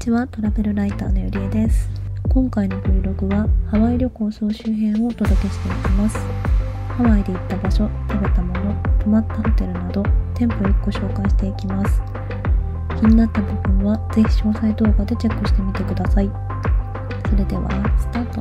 ちは、トラベルライターのゆりえです。今回の Vlog はハワイ旅行総集編をお届けしていきます。ハワイで行った場所、食べたもの、泊まったホテルなど店舗1個紹介していきます。気になった部分はぜひ詳細動画でチェックしてみてください。それではスタート。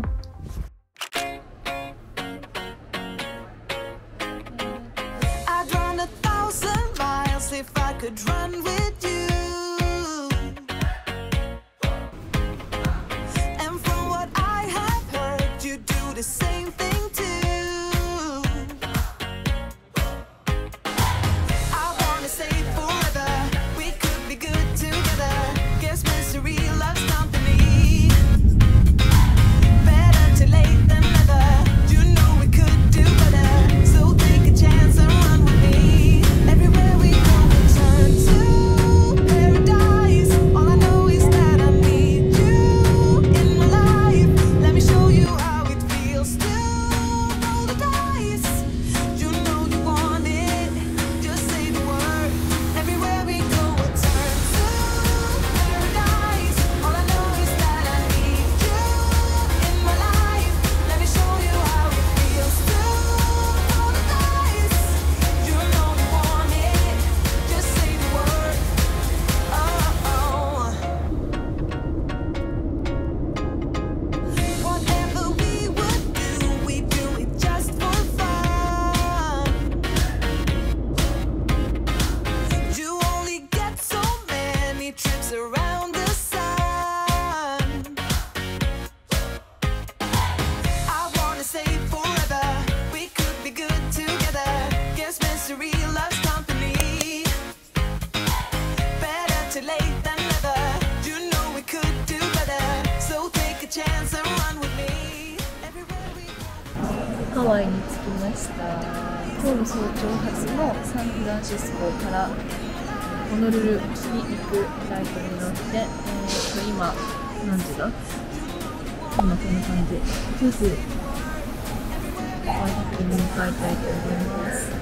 ハワイに着きました。今日の早朝発のサンフランシスコからホノルルに行くフライトに乗って、今何時だ？今こんな感じ。9時ハワイに向かいたいと思います。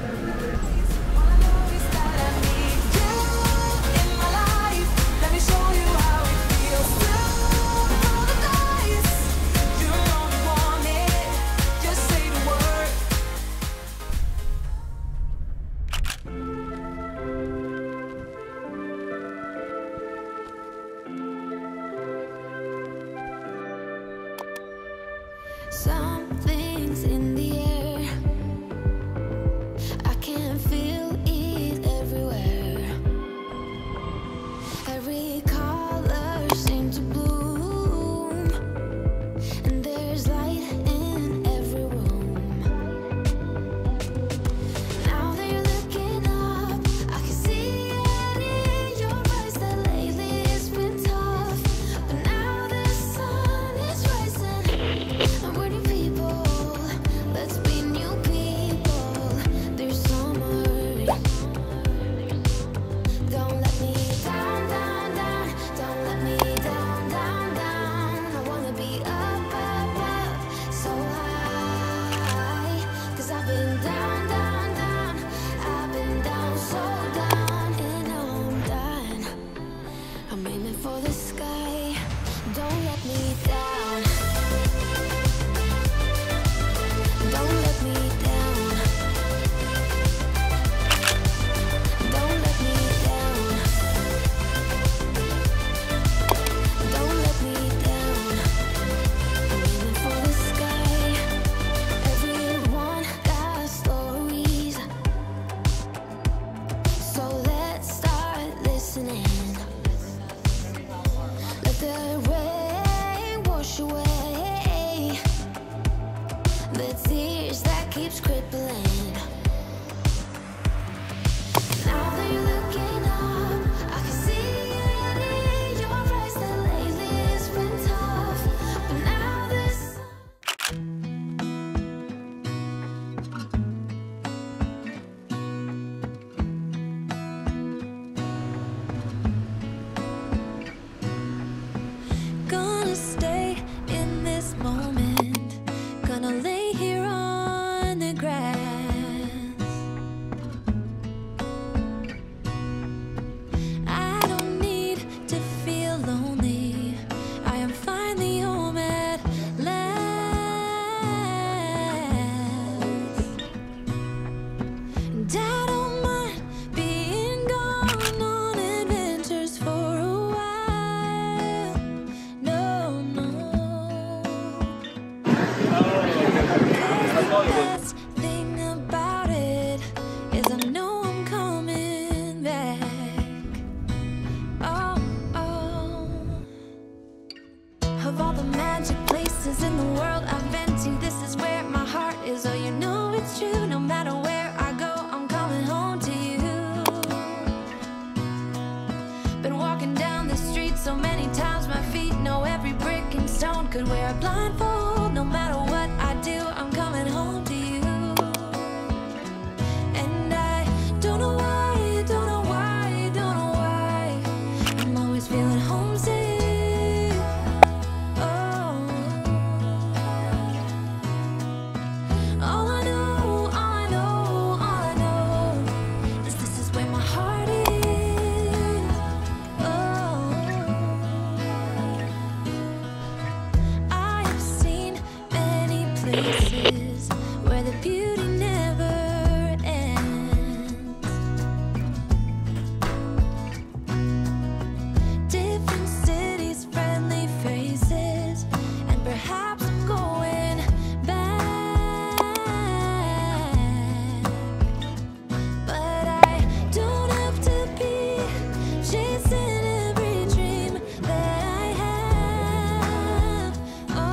Something's in the air. it's true. No matter where I go, I'm coming home to you. Been walking down the street so many times, my feet know every brick and stone. Could wear a blindfold. No matter what I do, I'm coming home to you. And I don't know why, don't know why, don't know why I'm always feeling homesick. Places where the beauty never ends. Different cities, friendly faces, and perhaps I'm going back. But I don't have to be chasing every dream that I have. Oh.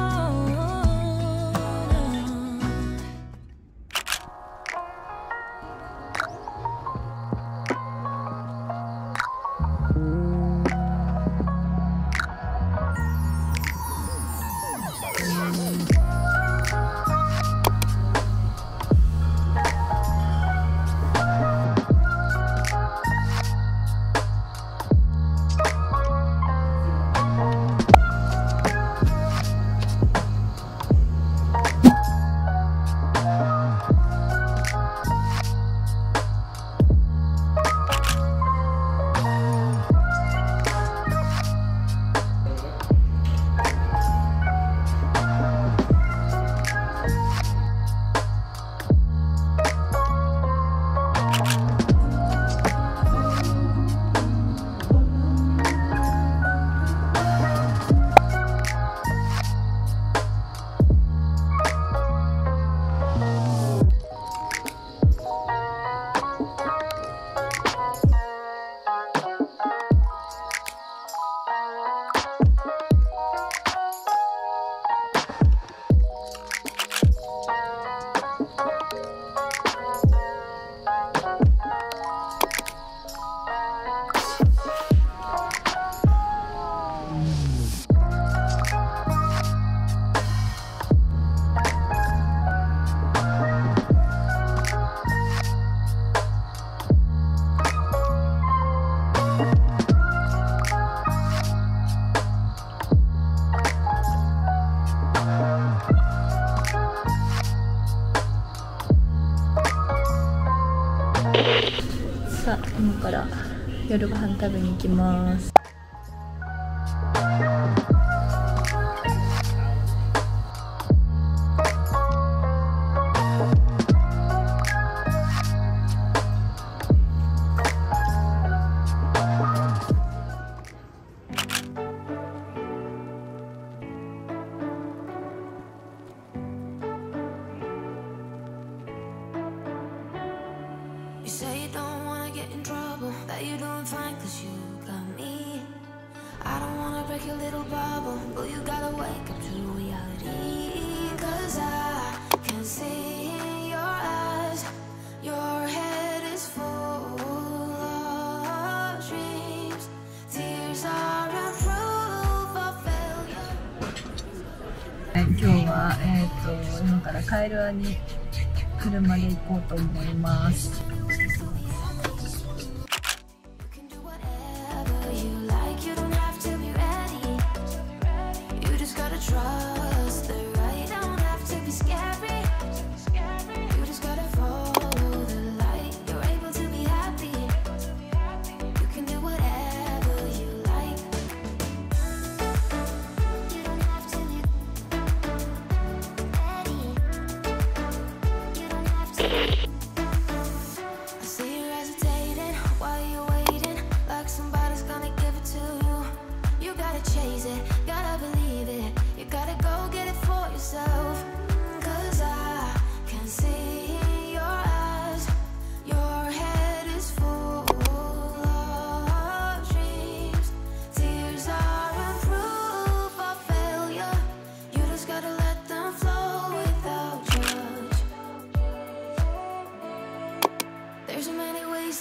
さあ、今から夜ご飯食べに行きます。You're doing fine cause you got me. I don't wanna break your little bubble, but you gotta wake up to reality. Cause I can see in your eyes, your head is full of dreams. Tears are a proof of failure. 今日は今からカイロアに車で行こうと思います。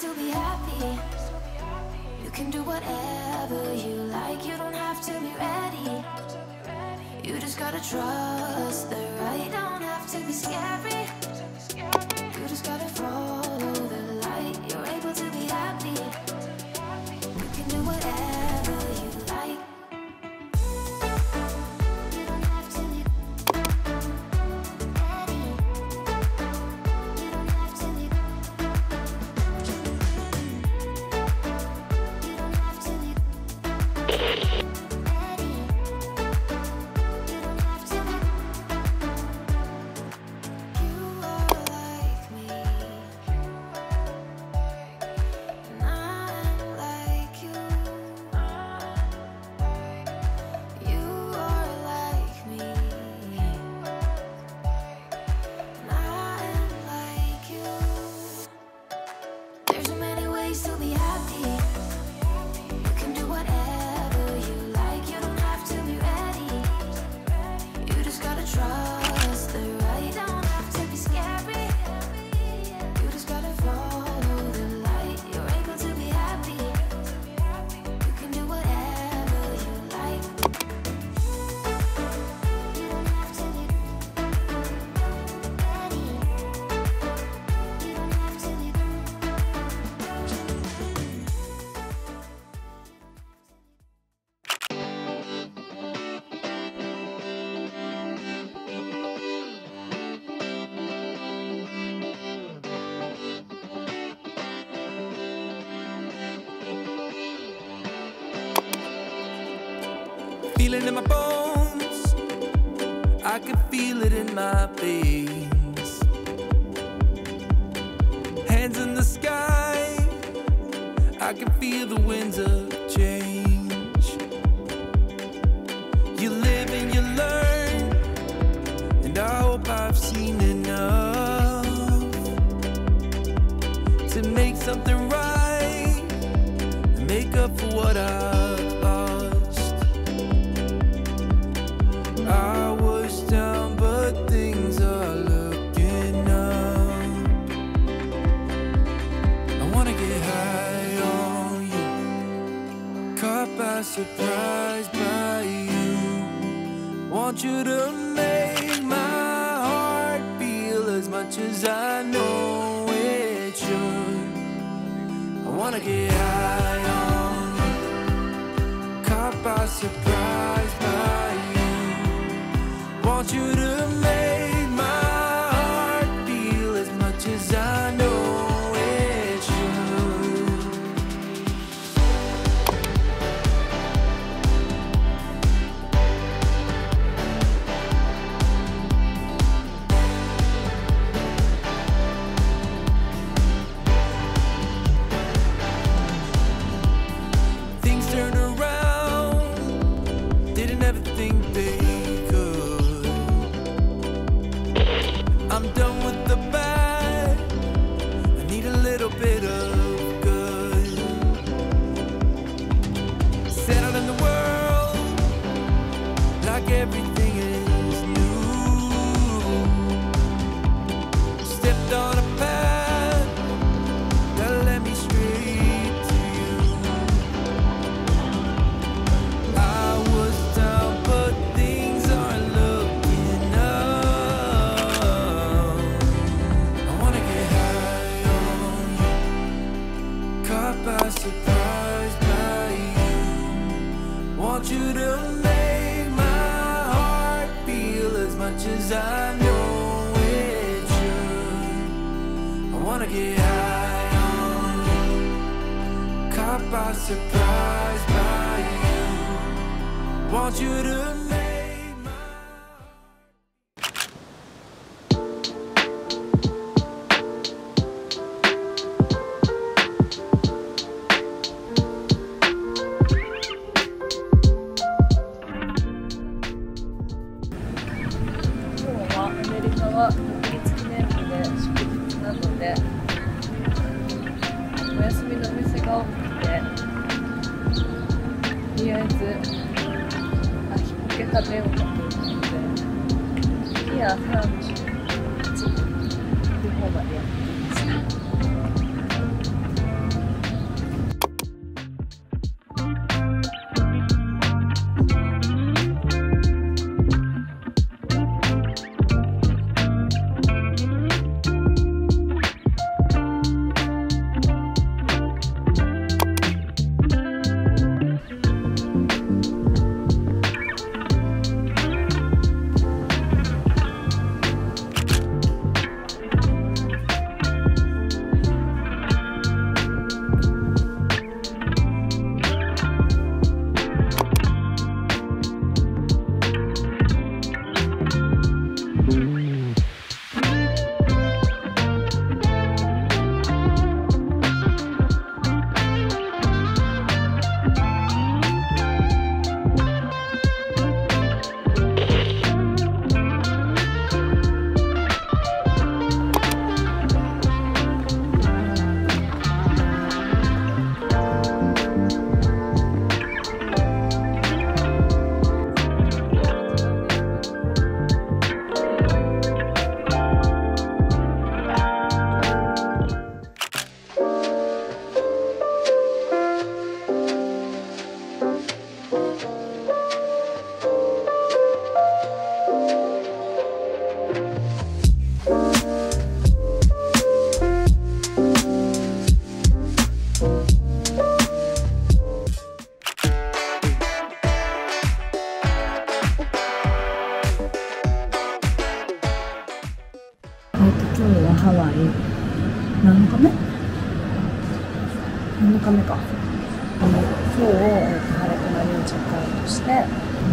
still be happy. You can do whatever you like. You don't have to be ready. You just gotta trust the right. Don't have to be scary. You just gotta follow the light. You're able to be happy. You can do whatever you like. Feeling in my bones, I can feel it in my veins. Hands in the sky, I can feel the winds of change. You live and you learn, and I hope I've seen enough to make something right, and make up for what I've lost. I was down, but things are looking up. I wanna get high on you, caught by surprise by you. Want you to make my heart feel as much as I know it should. I wanna get high on you, caught by surprise by you. Want you to make my heart feel as much as I know it should. Things turned around, didn't ever think they. I'm done with the bad, I need a little bit of good. Settled in the world, like everything is new. Stepped on a path that led me straight to you. I was down, but things aren't looking up. Surprised by you. Want you to make my heart feel as much as I know it should. I wanna get high on you, caught by surprise by you. Want you to make. ハワイ7日目か。今日晴れとなりをチェックアウトして、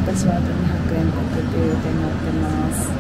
私はあと200円国っていう予定になってます。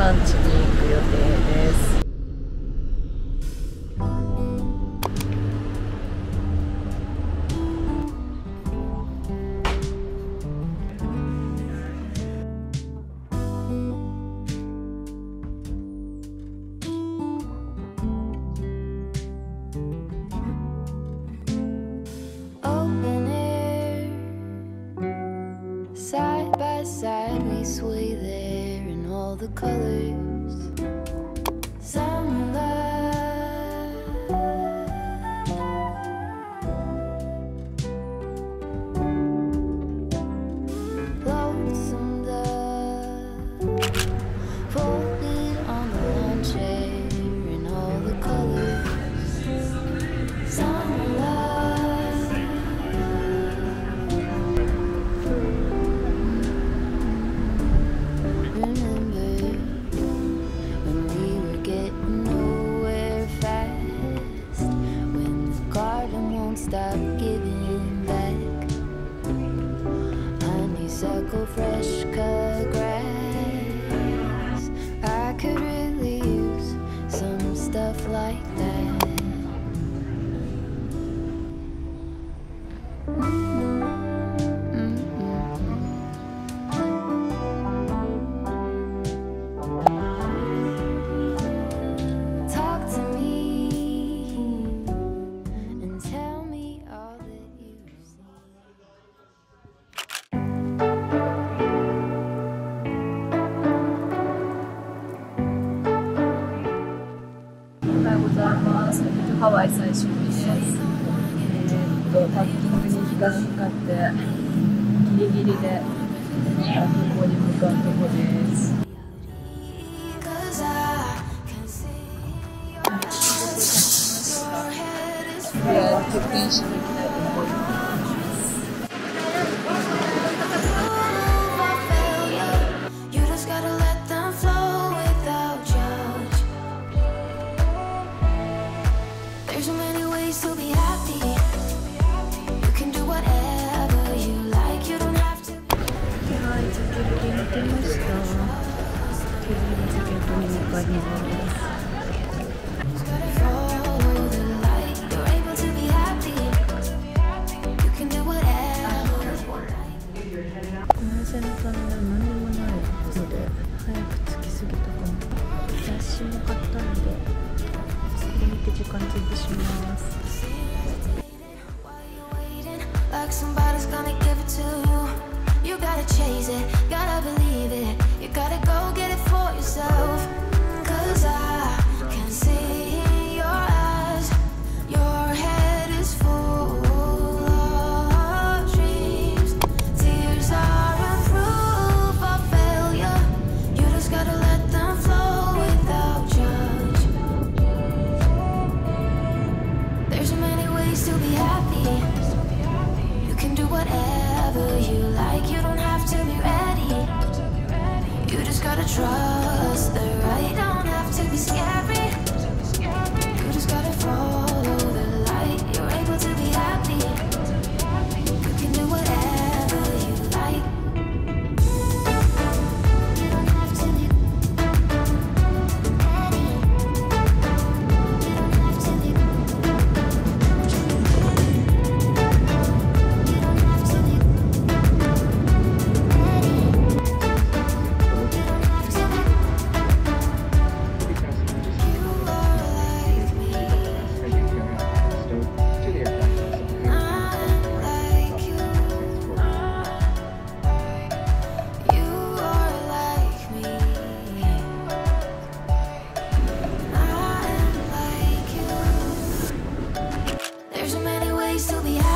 ランチに行く予定です。ハワイ最終日です。パッキングに日がかかってギリギリで空港に向かうとこです。チェックインしに行きたいと思います。There's so many ways to be happy. luck, somebody's gonna give it to you. You gotta chase it, gotta believe it. You gotta go get it for yourself. 'Cause I can see in your eyes, your head is full of dreams. Tears are a proof of failure. You just gotta let them flow without judge. There's so many ways to be happy. Whatever you like, you don't have to be ready. You just gotta trust the right, don't have to be scary. You just gotta follow the light, you're able to be happy. You can do whatever you like. You don't have to be ready. You don't have to be to be